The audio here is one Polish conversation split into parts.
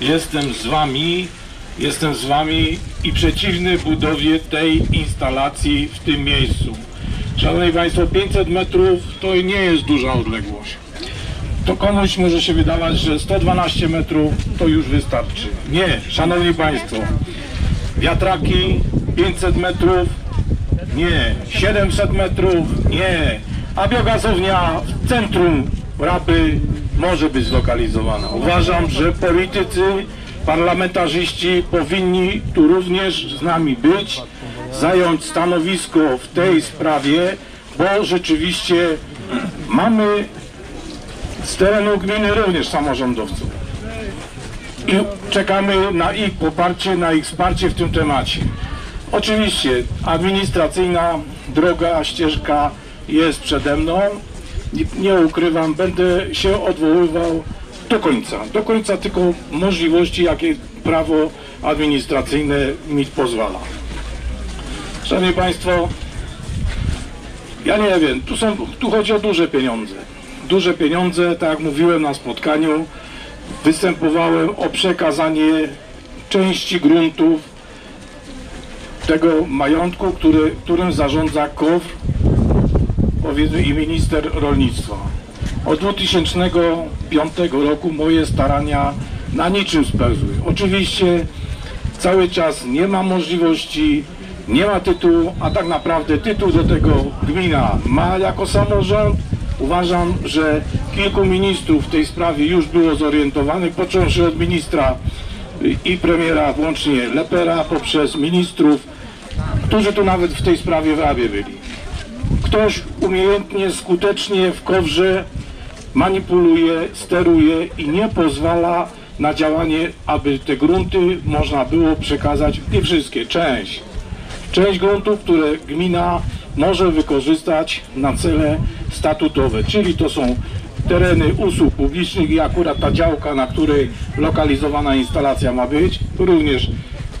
jestem z wami i przeciwny budowie tej instalacji w tym miejscu. Szanowni Państwo, 500 metrów to nie jest duża odległość. To komuś może się wydawać, że 112 metrów to już wystarczy. Nie, Szanowni Państwo, wiatraki 500 metrów, nie, 700 metrów, nie, a biogazownia w centrum Rapy może być zlokalizowana. Uważam, że politycy, parlamentarzyści powinni tu również z nami być, zająć stanowisko w tej sprawie, bo rzeczywiście mamy z terenu gminy również samorządowców i czekamy na ich poparcie, na ich wsparcie w tym temacie. Oczywiście administracyjna droga, ścieżka jest przede mną. Nie ukrywam, będę się odwoływał do końca tylko możliwości, jakie prawo administracyjne mi pozwala. Szanowni Państwo, ja nie wiem, tu chodzi o duże pieniądze. Duże pieniądze, tak jak mówiłem na spotkaniu, występowałem o przekazanie części gruntów tego majątku, którym zarządza KOWR, powiedzmy, i minister rolnictwa. Od 2005 roku moje starania na niczym spełzły. Oczywiście cały czas nie ma możliwości, nie ma tytułu, a tak naprawdę tytuł do tego gmina ma jako samorząd. Uważam, że kilku ministrów w tej sprawie już było zorientowanych, począwszy od ministra i premiera, włącznie Lepera, poprzez ministrów, którzy tu nawet w tej sprawie w Rabie byli. Ktoś umiejętnie, skutecznie w KOWR-ze manipuluje, steruje i nie pozwala na działanie, aby te grunty można było przekazać, nie wszystkie, część gruntów, które gmina może wykorzystać na cele statutowe, czyli to są tereny usług publicznych i akurat ta działka, na której lokalizowana instalacja ma być, również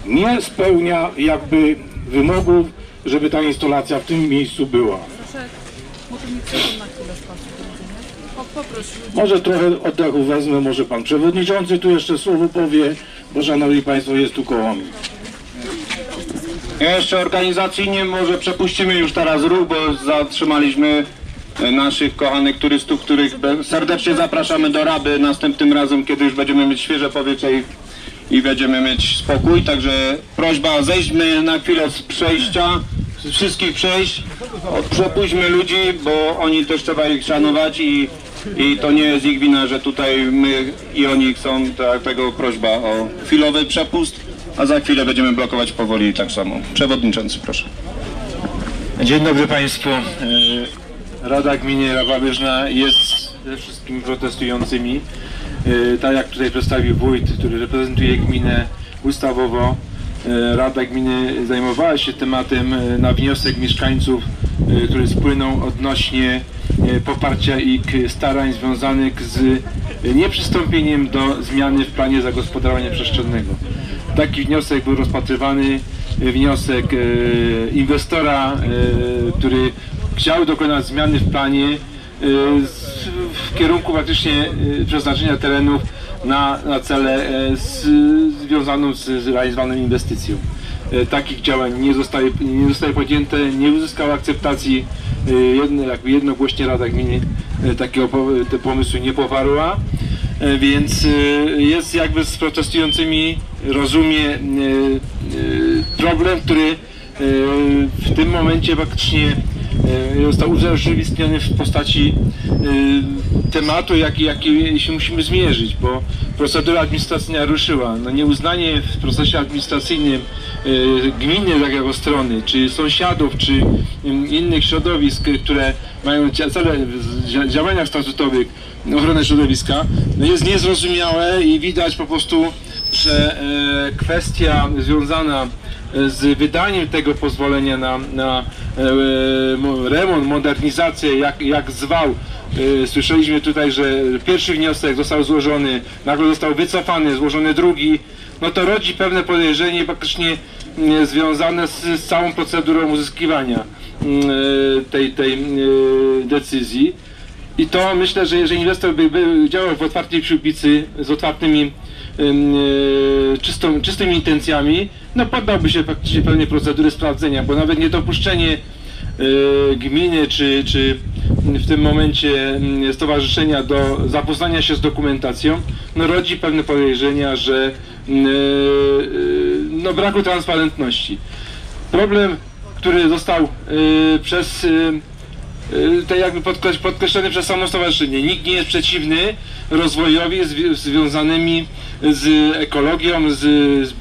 nie spełnia jakby wymogów, żeby ta instalacja w tym miejscu była. Może trochę oddechu wezmę, może pan przewodniczący tu jeszcze słowo powie, bo Szanowni Państwo jest tu koło mnie. Ja jeszcze organizacyjnie może przepuścimy już teraz ruch, bo zatrzymaliśmy naszych kochanych turystów, których serdecznie zapraszamy do Raby następnym razem, kiedy już będziemy mieć świeże powietrze i będziemy mieć spokój. Także prośba, zejdźmy na chwilę z przejścia, z wszystkich przejść, przepuśćmy ludzi, bo oni też trzeba ich szanować i to nie jest ich wina, że tutaj my i oni chcą, dlatego prośba o chwilowy przepust. A za chwilę będziemy blokować powoli tak samo. Przewodniczący, proszę. Dzień dobry Państwu. Rada Gminy Rawa Bieżna jest ze wszystkimi protestującymi. Tak jak tutaj przedstawił wójt, który reprezentuje gminę ustawowo, Rada Gminy zajmowała się tematem na wniosek mieszkańców, który spłynął odnośnie poparcia ich starań związanych z nieprzystąpieniem do zmiany w planie zagospodarowania przestrzennego. Taki wniosek był rozpatrywany, wniosek inwestora, który chciał dokonać zmiany w planie w kierunku praktycznie przeznaczenia terenów na cele związaną z realizowaną inwestycją. Takich działań nie zostały podjęte, nie uzyskał akceptacji, jednogłośnie Rada Gminy takiego pomysłu nie poparła. Więc jest jakby z protestującymi, rozumie problem, który w tym momencie faktycznie został urzeczywistniony w postaci tematu, jaki się musimy zmierzyć, bo procedura administracyjna ruszyła. No, nieuznanie w procesie administracyjnym gminy tak jako strony, czy sąsiadów, czy innych środowisk, które mają cele działania statutowych, ochronę środowiska, no jest niezrozumiałe i widać po prostu, że kwestia związana z wydaniem tego pozwolenia na remont, modernizację, jak zwał. Słyszeliśmy tutaj, że pierwszy wniosek został złożony, nagle został wycofany, złożony drugi. No to rodzi pewne podejrzenie praktycznie związane z całą procedurą uzyskiwania tej decyzji. I to myślę, że jeżeli inwestor by działał w otwartej przyłbicy, z otwartymi czystymi intencjami, no poddałby się praktycznie pewnej procedury sprawdzenia, bo nawet niedopuszczenie gminy czy w tym momencie stowarzyszenia do zapoznania się z dokumentacją, no rodzi pewne podejrzenia, że no braku transparentności. Problem, który został przez tak jakby podkreślony przez samo stowarzyszenie. Nikt nie jest przeciwny rozwojowi związanymi z ekologią, z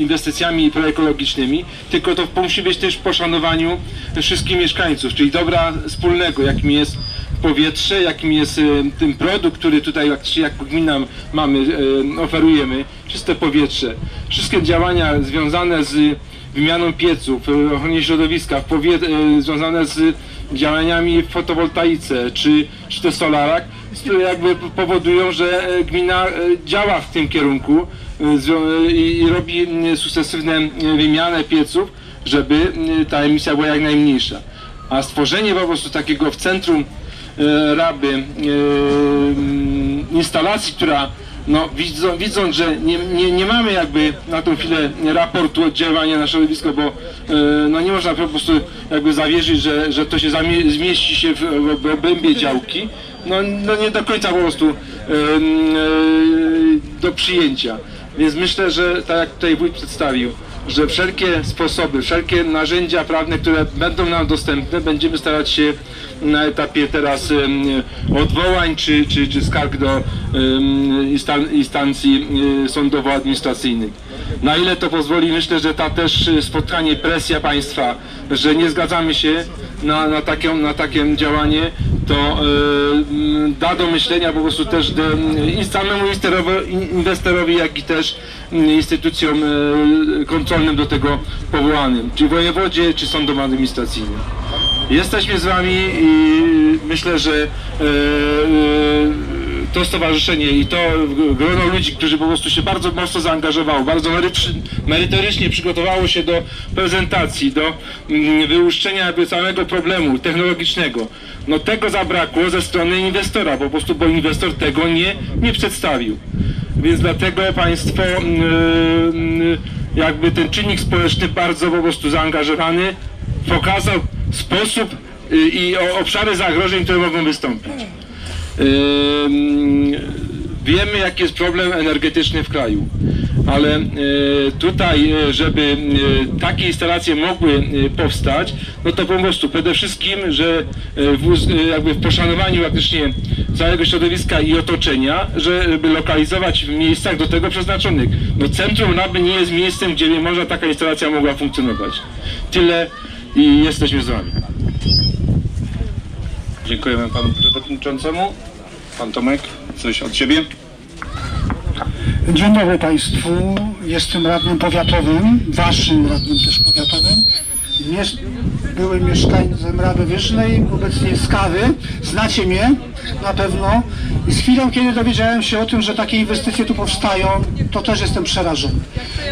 inwestycjami proekologicznymi, tylko to musi być też w poszanowaniu wszystkich mieszkańców, czyli dobra wspólnego, jakim jest powietrze, jakim jest ten produkt, który tutaj jako gmina mamy, oferujemy, czyste powietrze. Wszystkie działania związane z wymianą pieców, ochronie środowiska, związane z działaniami w fotowoltaice czy to solarach, które jakby powodują, że gmina działa w tym kierunku i robi sukcesywne wymianę pieców, żeby ta emisja była jak najmniejsza. A stworzenie po prostu takiego w centrum Raby instalacji, która no, widząc, że nie mamy jakby na tą chwilę raportu oddziaływania na środowisko, bo no, nie można po prostu jakby zawierzyć, że to się zmieści się w obrębie działki, no nie do końca po prostu do przyjęcia. Więc myślę, że tak jak tutaj wójt przedstawił, że wszelkie sposoby, wszelkie narzędzia prawne, które będą nam dostępne, będziemy starać się na etapie teraz odwołań czy skarg do instancji sądowo-administracyjnych. Na ile to pozwoli, myślę, że ta też spotkanie, presja państwa, że nie zgadzamy się na takie działanie, to da do myślenia po prostu też i samemu inwestorowi, jak i też instytucjom kontrolnym do tego powołanym, czy wojewodzie, czy sądom administracyjnym. Jesteśmy z wami i myślę, że to stowarzyszenie i to grono ludzi, którzy po prostu się bardzo mocno zaangażowało, bardzo merytorycznie przygotowało się do prezentacji, do wyłuszczenia jakby całego problemu technologicznego. No tego zabrakło ze strony inwestora po prostu, bo inwestor tego nie przedstawił. Więc dlatego państwo jakby ten czynnik społeczny bardzo po prostu zaangażowany pokazał sposób i obszary zagrożeń, które mogą wystąpić. Wiemy, jaki jest problem energetyczny w kraju, ale tutaj, żeby takie instalacje mogły powstać, no to po prostu przede wszystkim, że jakby w poszanowaniu praktycznie całego środowiska i otoczenia, żeby lokalizować w miejscach do tego przeznaczonych. No centrum Raby nie jest miejscem, gdzie można taka instalacja mogła funkcjonować. Tyle i jesteśmy z wami. Dziękujemy panu przewodniczącemu. Pan Tomek, coś od siebie? Dzień dobry państwu. Jestem radnym powiatowym, waszym radnym też powiatowym. Byłem mieszkańcem Rady Wyżnej, obecnie z Kawy. Znacie mnie na pewno. I z chwilą, kiedy dowiedziałem się o tym, że takie inwestycje tu powstają, to też jestem przerażony.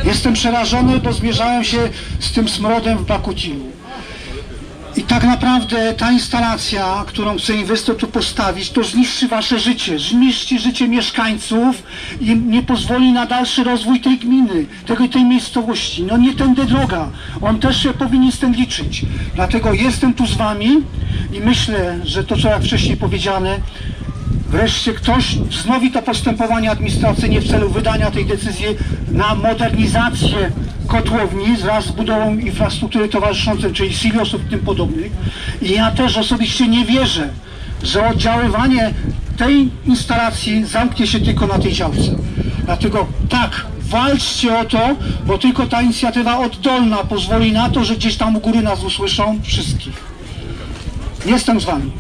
Jestem przerażony, bo zmierzałem się z tym smrodem w Bakutilu. I tak naprawdę ta instalacja, którą chce inwestor tu postawić, to zniszczy wasze życie, zniszczy życie mieszkańców i nie pozwoli na dalszy rozwój tej gminy, tej miejscowości. No nie tędy droga, on też się powinien z tym liczyć. Dlatego jestem tu z wami i myślę, że to, co jak wcześniej powiedziane, wreszcie ktoś wznowi to postępowanie administracyjne w celu wydania tej decyzji na modernizację kotłowni wraz z budową infrastruktury towarzyszącej, czyli siliosów i tym podobnych. I ja też osobiście nie wierzę, że oddziaływanie tej instalacji zamknie się tylko na tej działce. Dlatego tak, walczcie o to, bo tylko ta inicjatywa oddolna pozwoli na to, że gdzieś tam u góry nas usłyszą wszystkich. Jestem z wami.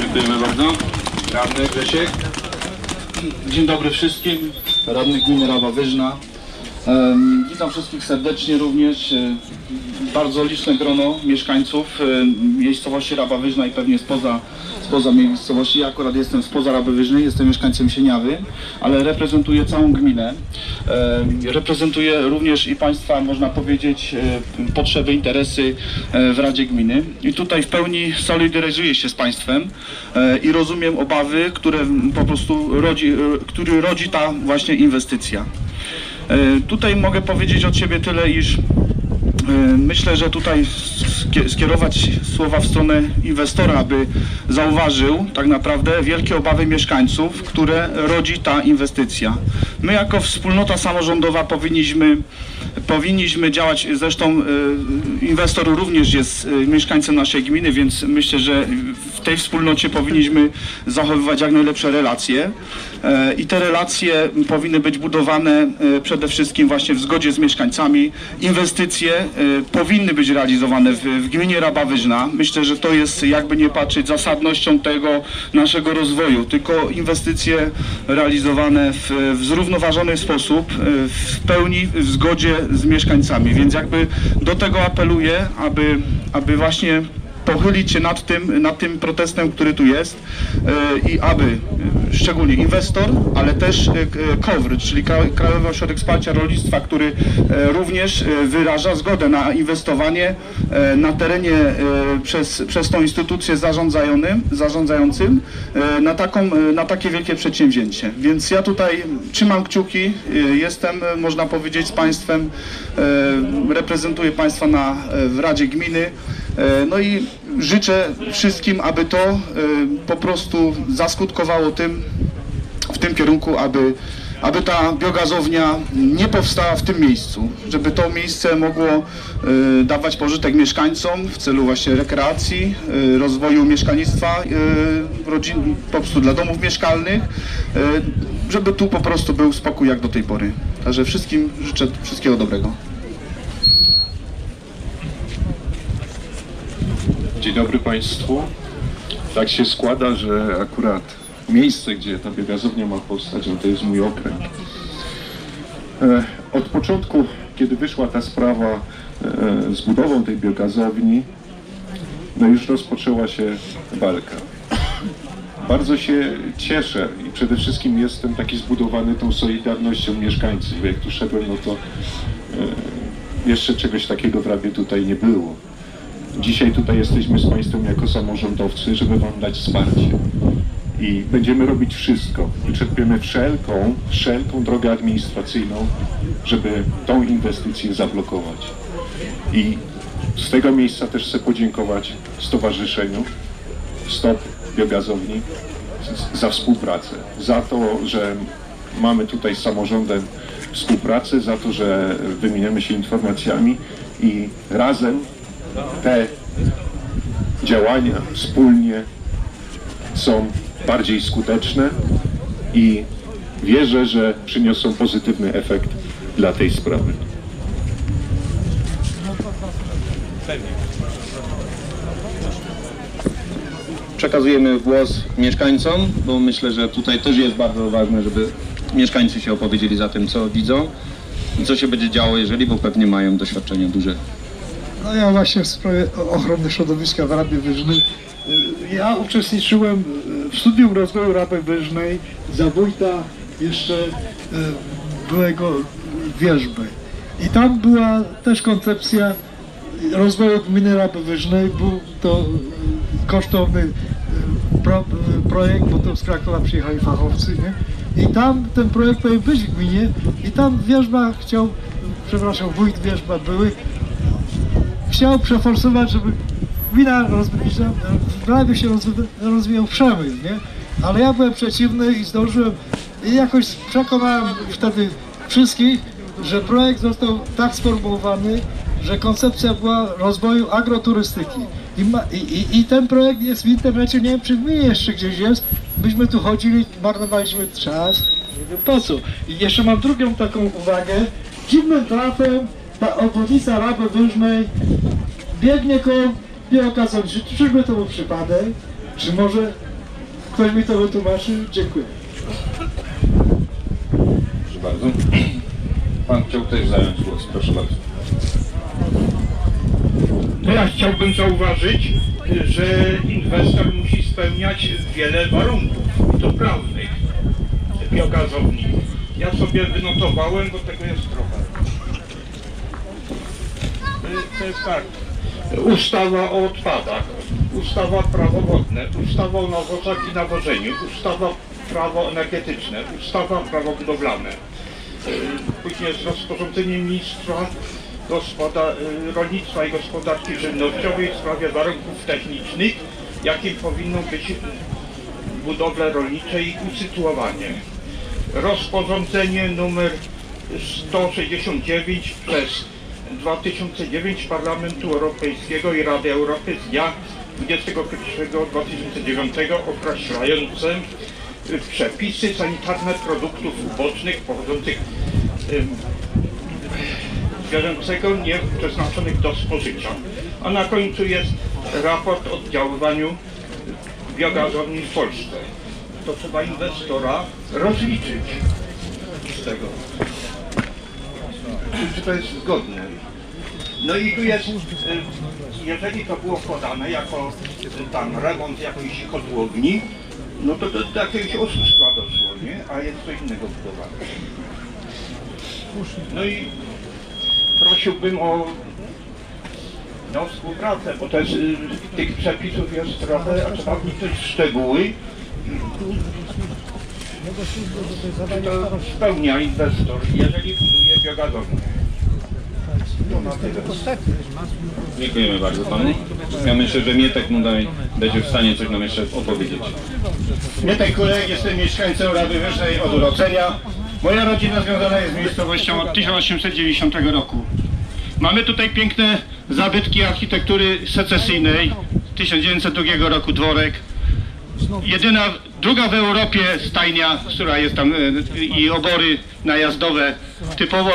Dziękujemy bardzo. Radny Grzesiek. Dzień dobry wszystkim. Radny gminy Raba Wyżna. Witam wszystkich serdecznie również. Bardzo liczne grono mieszkańców miejscowości Raba Wyżna i pewnie spoza miejscowości. Ja akurat jestem spoza Raby Wyżnej, jestem mieszkańcem Sieniawy, ale reprezentuję całą gminę. Reprezentuje również i Państwa, można powiedzieć, potrzeby, interesy w Radzie Gminy. I tutaj w pełni solidaryzuję się z Państwem i rozumiem obawy, które po prostu rodzi ta właśnie inwestycja. Tutaj mogę powiedzieć od siebie tyle, iż myślę, że tutaj skierować słowa w stronę inwestora, aby zauważył tak naprawdę wielkie obawy mieszkańców, które rodzi ta inwestycja. My jako wspólnota samorządowa powinniśmy działać, zresztą inwestor również jest mieszkańcem naszej gminy, więc myślę, że w tej wspólnocie powinniśmy zachowywać jak najlepsze relacje i te relacje powinny być budowane przede wszystkim właśnie w zgodzie z mieszkańcami. Inwestycje powinny być realizowane w gminie Rabawyżna. Myślę, że to jest, jakby nie patrzeć, zasadnością tego naszego rozwoju, tylko inwestycje realizowane w zrównoważony sposób, w pełni w zgodzie z mieszkańcami, więc jakby do tego apeluję, aby właśnie pochylić się nad tym protestem, który tu jest i aby szczególnie inwestor, ale też KOWR, czyli Krajowy Ośrodek Wsparcia Rolnictwa, który również wyraża zgodę na inwestowanie na terenie przez tą instytucję zarządzającym na takie wielkie przedsięwzięcie. Więc ja tutaj trzymam kciuki, jestem, można powiedzieć, z Państwem, reprezentuję Państwa w Radzie Gminy. No i życzę wszystkim, aby to po prostu zaskutkowało w tym kierunku, aby ta biogazownia nie powstała w tym miejscu, żeby to miejsce mogło dawać pożytek mieszkańcom w celu właśnie rekreacji, rozwoju mieszkalnictwa, rodzin, po prostu dla domów mieszkalnych, żeby tu po prostu był spokój jak do tej pory. Także wszystkim życzę wszystkiego dobrego. Dzień dobry Państwu. Tak się składa, że akurat miejsce, gdzie ta biogazownia ma powstać, no to jest mój okręg. Od początku, kiedy wyszła ta sprawa z budową tej biogazowni, no już rozpoczęła się walka. Bardzo się cieszę i przede wszystkim jestem taki zbudowany tą solidarnością mieszkańców. Jak tu szedłem, no to jeszcze czegoś takiego prawie tutaj nie było. Dzisiaj tutaj jesteśmy z Państwem jako samorządowcy, żeby Wam dać wsparcie. I będziemy robić wszystko. Wyczerpiemy wszelką drogę administracyjną, żeby tą inwestycję zablokować. I z tego miejsca też chcę podziękować Stowarzyszeniu Stop Biogazowni za współpracę. Za to, że mamy tutaj z samorządem współpracę, za to, że wymieniamy się informacjami i razem te działania wspólnie są bardziej skuteczne i wierzę, że przyniosą pozytywny efekt dla tej sprawy. Przekazujemy głos mieszkańcom, bo myślę, że tutaj też jest bardzo ważne, żeby mieszkańcy się opowiedzieli za tym, co widzą i co się będzie działo, bo pewnie mają doświadczenia duże. No ja właśnie w sprawie ochrony środowiska w Rabawyżnej, ja uczestniczyłem w studium rozwoju Rabawyżnej za wójta jeszcze byłego Wierzby. I tam była też koncepcja rozwoju gminy Rabawyżnej, był to kosztowny projekt, bo to z Krakowa przyjechali fachowcy, nie? I tam ten projekt powinien być w gminie i tam Wierzba chciał, przepraszam, wójt Wierzba chciał przeforsować, żeby gmina w Rawie się rozwijał przemysł, nie? Ale ja byłem przeciwny i zdążyłem i jakoś przekonałem wtedy wszystkich, że projekt został tak sformułowany, że koncepcja była rozwoju agroturystyki. I ten projekt jest w internecie, nie wiem czy w gminie jeszcze gdzieś jest, myśmy tu chodzili, marnowaliśmy czas, nie wiem po co. I jeszcze mam drugą taką uwagę, dziwnym trafem ta obwodnica Rabawyżnej biegnie koło biogazowni. Czyżby to był przypadek? Czy może ktoś mi to wytłumaczy? Dziękuję. Proszę bardzo. Pan chciał też zająć głos. Proszę bardzo. To ja chciałbym zauważyć, że inwestor musi spełniać wiele warunków, i to prawnych, biogazowni. Ja sobie wynotowałem, bo tego jest trochę. To jest tak. Ustawa o odpadach, ustawa prawo wodne, ustawa o nawozach i nawożeniu, ustawa prawo energetyczne, ustawa prawo budowlane. Później z rozporządzeniem ministra rolnictwa i gospodarki żywnościowej w sprawie warunków technicznych, jakim powinno być budowle rolnicze i usytuowanie. Rozporządzenie nr 169 przez 2009 Parlamentu Europejskiego i Rady Europy z dnia 21 2009 określające przepisy sanitarne produktów ubocznych pochodzących zwierzęcego nie przeznaczonych do spożycia. A na końcu jest raport o oddziaływaniu biogazowni w Polsce. To trzeba inwestora rozliczyć z tego. Czy to jest zgodne? No i tu jest, jeżeli to było podane jako tam remont jakiejś kotłowni, no to do jakiegoś oszustwa doszło, nie? A jest coś innego budowane. No i prosiłbym o współpracę, bo też tych przepisów jest trochę, a trzeba wniknąć w szczegóły. Czy to spełnia inwestor, jeżeli buduje biogazownię? Dziękujemy bardzo panu. Ja myślę, że Mietek mu będzie w stanie coś nam jeszcze opowiedzieć. Mietek Kulek, jestem mieszkańcą Rady Wyższej od urodzenia. Moja rodzina związana jest z miejscowością od 1890 roku. Mamy tutaj piękne zabytki architektury secesyjnej 1902 roku dworek. Jedyna, druga w Europie stajnia, która jest tam i obory najazdowe, typowo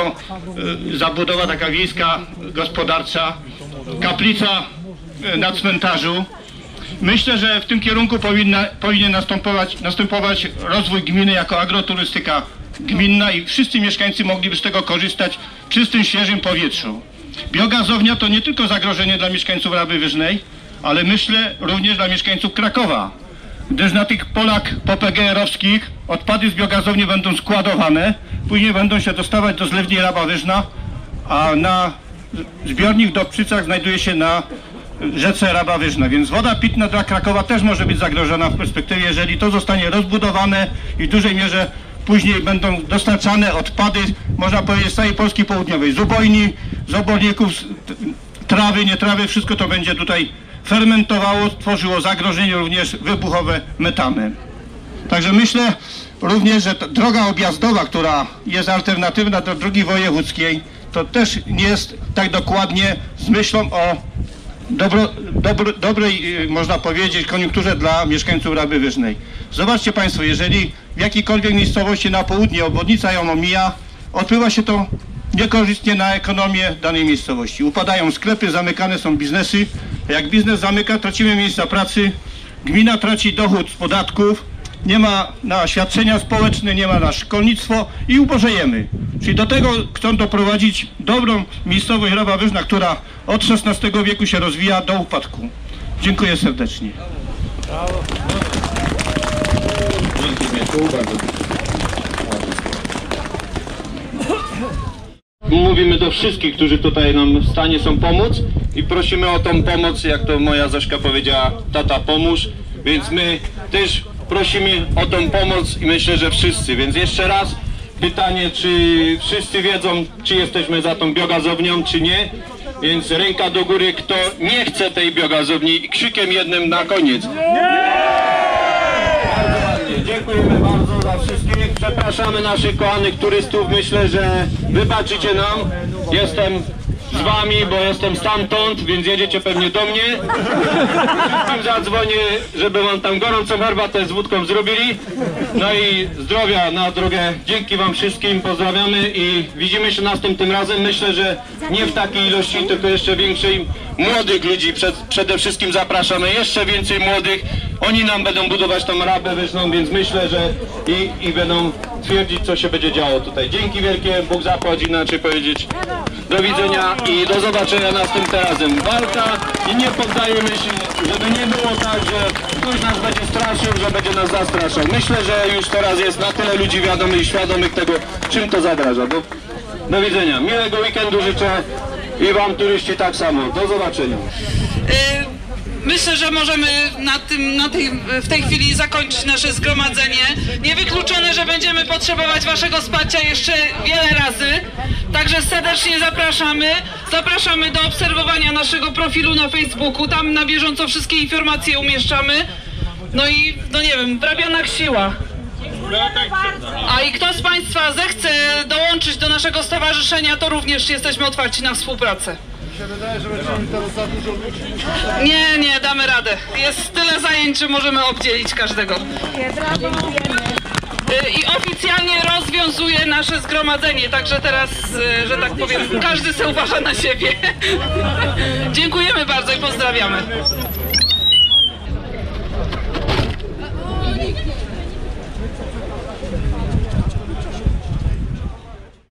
zabudowa taka wiejska, gospodarcza, kaplica na cmentarzu. Myślę, że w tym kierunku powinien następować rozwój gminy jako agroturystyka gminna i wszyscy mieszkańcy mogliby z tego korzystać w czystym, świeżym powietrzu. Biogazownia to nie tylko zagrożenie dla mieszkańców Raby Wyżnej, ale myślę również dla mieszkańców Krakowa, gdyż na tych polach PPGR-owskich odpady z biogazowni będą składowane, później będą się dostawać do zlewni Raba Wyżna, a na zbiornik w Dobczycach znajduje się na rzece Raba Wyżna, więc woda pitna dla Krakowa też może być zagrożona w perspektywie, jeżeli to zostanie rozbudowane i w dużej mierze później będą dostarczane odpady, można powiedzieć, z całej Polski Południowej, z ubojni, z oborników, trawy, nietrawy, wszystko to będzie tutaj fermentowało, tworzyło zagrożenie również wybuchowe metany. Także myślę również, że ta droga objazdowa, która jest alternatywna do drogi wojewódzkiej, to też nie jest tak dokładnie z myślą o dobrej, można powiedzieć, koniunkturze dla mieszkańców Raby Wyżnej. Zobaczcie Państwo, jeżeli w jakiejkolwiek miejscowości na południe obwodnica ją omija, odpływa się to niekorzystnie na ekonomię danej miejscowości. Upadają sklepy, zamykane są biznesy. Jak biznes zamyka, tracimy miejsca pracy, gmina traci dochód z podatków, nie ma na świadczenia społeczne, nie ma na szkolnictwo i ubożejemy. Czyli do tego chcą doprowadzić dobrą miejscowość Raba Wyżna, która od XVI wieku się rozwija, do upadku. Dziękuję serdecznie. Mówimy do wszystkich, którzy tutaj nam w stanie są pomóc i prosimy o tą pomoc, jak to moja Zośka powiedziała, tata pomóż, więc my też prosimy o tą pomoc i myślę, że wszyscy, więc jeszcze raz pytanie, czy wszyscy wiedzą, czy jesteśmy za tą biogazownią, czy nie, więc ręka do góry, kto nie chce tej biogazowni i krzykiem jednym na koniec. Dziękujemy bardzo za wszystkich, przepraszamy naszych kochanych turystów, myślę, że wybaczycie nam, jestem z wami, bo jestem stamtąd, więc jedziecie pewnie do mnie. Wszystkim zadzwonię, żeby wam tam gorącą herbatę z wódką zrobili. No i zdrowia na drogę, dzięki wam wszystkim, pozdrawiamy i widzimy się następnym razem. Myślę, że nie w takiej ilości, tylko jeszcze większej. Młodych ludzi przede wszystkim zapraszamy, jeszcze więcej młodych. Oni nam będą budować tą Rabę Wyżną, więc myślę, że i będą twierdzić, co się będzie działo tutaj. Dzięki wielkie, Bóg zapłać, inaczej powiedzieć. Do widzenia i do zobaczenia następnym razem. Walka i nie poddajemy się, żeby nie było tak, że ktoś nas będzie straszył, że będzie nas zastraszał. Myślę, że już teraz jest na tyle ludzi wiadomych i świadomych tego, czym to zagraża. Do widzenia. Miłego weekendu życzę i wam, turyści, tak samo. Do zobaczenia. Myślę, że możemy w tej chwili zakończyć nasze zgromadzenie. Niewykluczone, że będziemy potrzebować waszego wsparcia jeszcze wiele razy. Także serdecznie zapraszamy. Zapraszamy do obserwowania naszego profilu na Facebooku. Tam na bieżąco wszystkie informacje umieszczamy. No i, no nie wiem, w ramionach siła. A i kto z państwa zechce dołączyć do naszego stowarzyszenia, to również jesteśmy otwarci na współpracę. Nie, nie, damy radę. Jest tyle zajęć, że możemy obdzielić każdego. I oficjalnie rozwiązuje nasze zgromadzenie, także teraz, że tak powiem, każdy se uważa na siebie. Dziękujemy bardzo i pozdrawiamy.